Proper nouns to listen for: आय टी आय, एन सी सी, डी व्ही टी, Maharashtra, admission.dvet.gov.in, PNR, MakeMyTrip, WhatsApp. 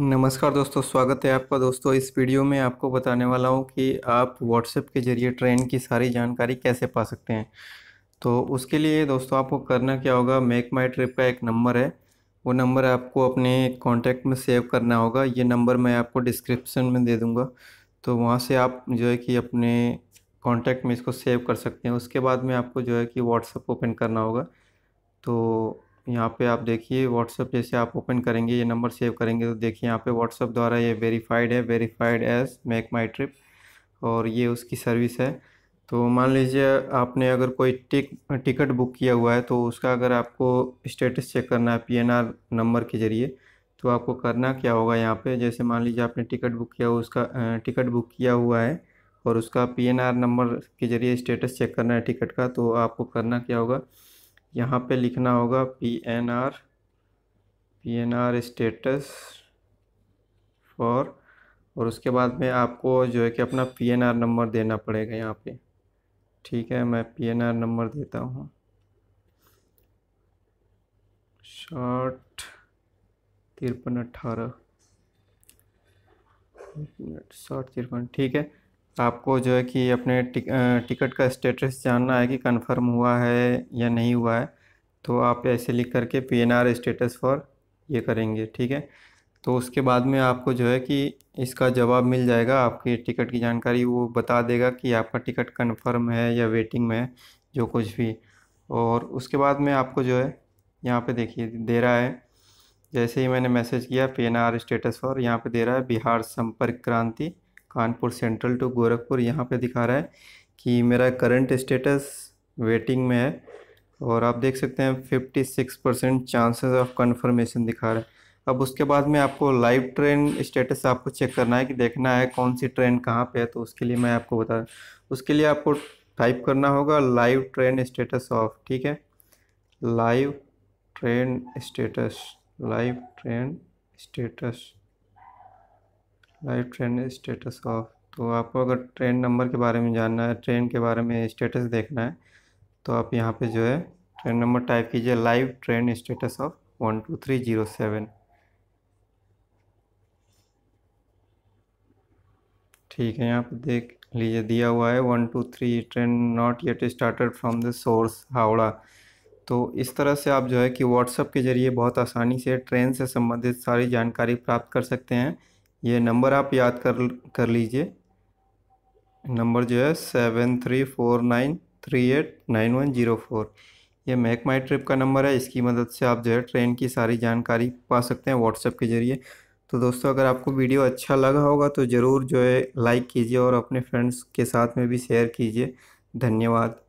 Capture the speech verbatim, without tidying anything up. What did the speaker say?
नमस्कार दोस्तों, स्वागत है आपका। दोस्तों, इस वीडियो में आपको बताने वाला हूँ कि आप व्हाट्सएप के ज़रिए ट्रेन की सारी जानकारी कैसे पा सकते हैं। तो उसके लिए दोस्तों आपको करना क्या होगा, मेक माई ट्रिप का एक नंबर है, वो नंबर आपको अपने कॉन्टैक्ट में सेव करना होगा। ये नंबर मैं आपको डिस्क्रिप्शन में दे दूँगा, तो वहाँ से आप जो है कि अपने कॉन्टैक्ट में इसको सेव कर सकते हैं। उसके बाद में आपको जो है कि व्हाट्सएप ओपन करना होगा। तो यहाँ पे आप देखिए, व्हाट्सएप जैसे आप ओपन करेंगे, ये नंबर सेव करेंगे तो देखिए यहाँ पे व्हाट्सएप द्वारा ये वेरीफाइड है, वेरीफाइड एज मेक माई ट्रिप, और ये उसकी सर्विस है। तो मान लीजिए आपने अगर कोई टिक टिकट बुक किया हुआ है, तो उसका अगर आपको स्टेटस चेक करना है पीएनआर नंबर के ज़रिए, तो आपको करना क्या होगा, यहाँ पे जैसे मान लीजिए आपने टिकट बुक किया हुआ उसका टिकट बुक किया हुआ है और उसका पीएनआर नंबर के ज़रिए स्टेटस चेक करना है टिकट का, तो आपको करना क्या होगा, यहाँ पे लिखना होगा पीएनआर पीएनआर स्टेटस फॉर, और उसके बाद में आपको जो है कि अपना पीएनआर नंबर देना पड़ेगा यहाँ पे। ठीक है, मैं पीएनआर नंबर देता हूँ, शॉर्ट तिरपन अट्ठारह, शॉर्ट तिरपन। ठीक है, आपको जो है कि अपने टिक, टिकट का स्टेटस जानना है कि कंफर्म हुआ है या नहीं हुआ है, तो आप ऐसे लिख करके P N R status for ये करेंगे। ठीक है, तो उसके बाद में आपको जो है कि इसका जवाब मिल जाएगा, आपकी टिकट की जानकारी वो बता देगा कि आपका टिकट कंफर्म है या वेटिंग में है, जो कुछ भी। और उसके बाद में आपको जो है यहाँ पे देखिए दे रहा है, जैसे ही मैंने मैसेज किया P N R status for, यहाँ पर दे रहा है बिहार संपर्क क्रांति कानपुर सेंट्रल टू गोरखपुर। यहाँ पे दिखा रहा है कि मेरा करंट स्टेटस वेटिंग में है, और आप देख सकते हैं छप्पन परसेंट चांसेस ऑफ कंफर्मेशन दिखा रहा है। अब उसके बाद में आपको लाइव ट्रेन स्टेटस आपको चेक करना है, कि देखना है कौन सी ट्रेन कहाँ पे है, तो उसके लिए मैं आपको बता रहा हूँ। उसके लिए आपको टाइप करना होगा लाइव ट्रेन स्टेटस ऑफ। ठीक है, live train status live train status live train status of. तो आपको अगर ट्रेन नंबर के बारे में जानना है, ट्रेन के बारे में स्टेटस देखना है, तो आप यहाँ पे जो है ट्रेन नंबर टाइप कीजिए, live train status of one two three zero seven. ठीक है, यहाँ पे देख लीजिए दिया हुआ है one two three, train not yet started from the source Howrah. तो इस तरह से आप जो है कि व्हाट्सएप के ज़रिए बहुत आसानी से ट्रेन से संबंधित सारी जानकारी प्राप्त कर सकते हैं। ये नंबर आप याद कर कर लीजिए, नंबर जो है seven three four nine three eight nine one zero four. ये मेक माई ट्रिप का नंबर है, इसकी मदद से आप जो है ट्रेन की सारी जानकारी पा सकते हैं व्हाट्सएप के ज़रिए। तो दोस्तों, अगर आपको वीडियो अच्छा लगा होगा तो ज़रूर जो है लाइक कीजिए और अपने फ्रेंड्स के साथ में भी शेयर कीजिए। धन्यवाद।